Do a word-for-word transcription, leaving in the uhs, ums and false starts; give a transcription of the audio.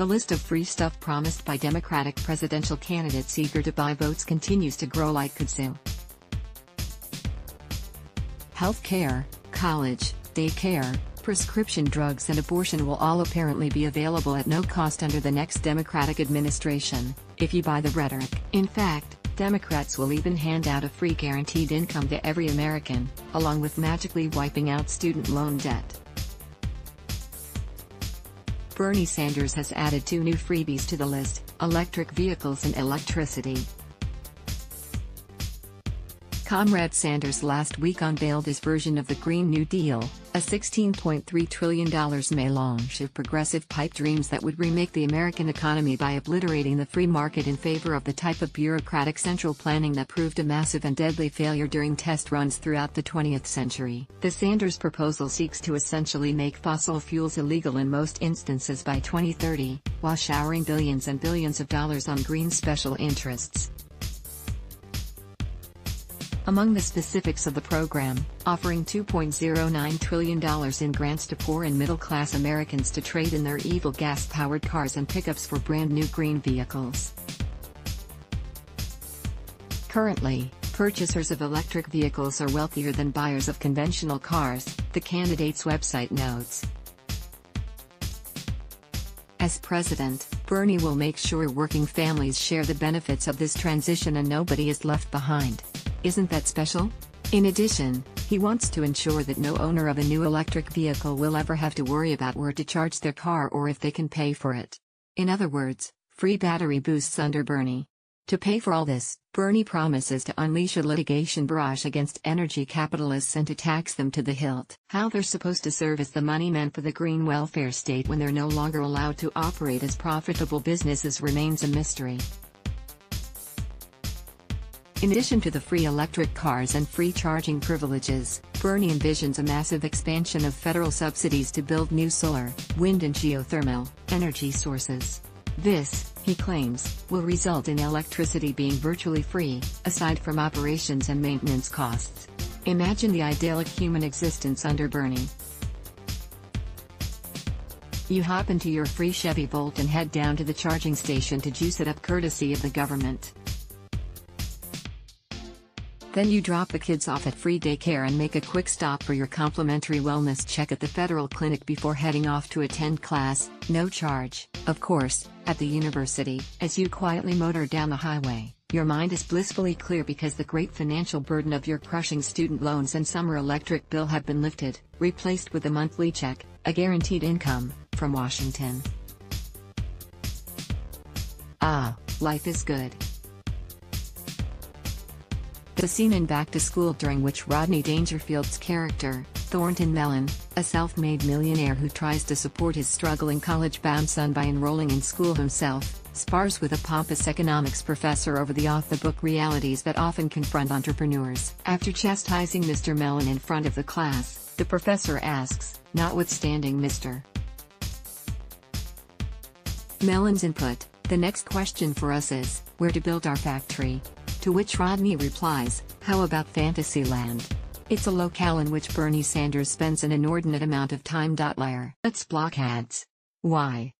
The list of free stuff promised by Democratic presidential candidates eager to buy votes continues to grow like kudzu. Health care, college, daycare, prescription drugs and abortion will all apparently be available at no cost under the next Democratic administration, if you buy the rhetoric. In fact, Democrats will even hand out a free guaranteed income to every American, along with magically wiping out student loan debt. Bernie Sanders has added two new freebies to the list: electric vehicles and electricity. Comrade Sanders last week unveiled his version of the Green New Deal, a sixteen point three trillion dollar mélange of progressive pipe dreams that would remake the American economy by obliterating the free market in favor of the type of bureaucratic central planning that proved a massive and deadly failure during test runs throughout the twentieth century. The Sanders proposal seeks to essentially make fossil fuels illegal in most instances by twenty thirty, while showering billions and billions of dollars on green special interests. Among the specifics of the program, offering two point zero nine trillion dollars in grants to poor and middle-class Americans to trade in their evil gas-powered cars and pickups for brand-new green vehicles. Currently, purchasers of electric vehicles are wealthier than buyers of conventional cars, the candidate's website notes. As president, Bernie will make sure working families share the benefits of this transition and nobody is left behind. Isn't that special? In addition, he wants to ensure that no owner of a new electric vehicle will ever have to worry about where to charge their car or if they can pay for it. In other words, free battery boosts under Bernie. To pay for all this, Bernie promises to unleash a litigation barrage against energy capitalists and to tax them to the hilt. How they're supposed to serve as the money men for the green welfare state when they're no longer allowed to operate as profitable businesses remains a mystery. In addition to the free electric cars and free charging privileges, Bernie envisions a massive expansion of federal subsidies to build new solar, wind and geothermal energy sources. This, he claims, will result in electricity being virtually free, aside from operations and maintenance costs. Imagine the idyllic human existence under Bernie. You hop into your free Chevy Bolt and head down to the charging station to juice it up courtesy of the government. Then you drop the kids off at free daycare and make a quick stop for your complimentary wellness check at the federal clinic before heading off to attend class, no charge, of course, at the university. As you quietly motor down the highway, your mind is blissfully clear because the great financial burden of your crushing student loans and summer electric bill have been lifted, replaced with a monthly check, a guaranteed income, from Washington. Ah, life is good. The scene in Back to School, during which Rodney Dangerfield's character, Thornton Mellon, a self-made millionaire who tries to support his struggling college-bound son by enrolling in school himself, spars with a pompous economics professor over the off-the-book realities that often confront entrepreneurs. After chastising Mister Mellon in front of the class, the professor asks, notwithstanding Mister Mellon's input, the next question for us is, where to build our factory? To which Rodney replies, how about Fantasyland? It's a locale in which Bernie Sanders spends an inordinate amount of time. Liar. That's blockheads. Why?